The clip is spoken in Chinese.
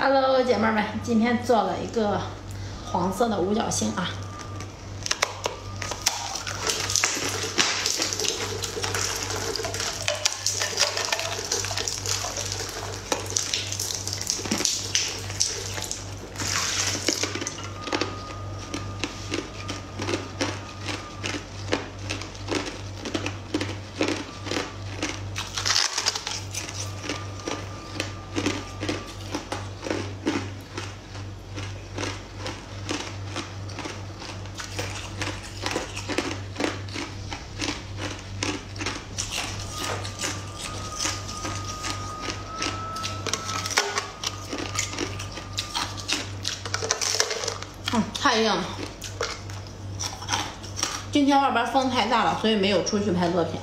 Hello， 姐妹们，今天做了一个黄色的五角星啊。太硬了，今天外边风太大了，所以没有出去拍作品。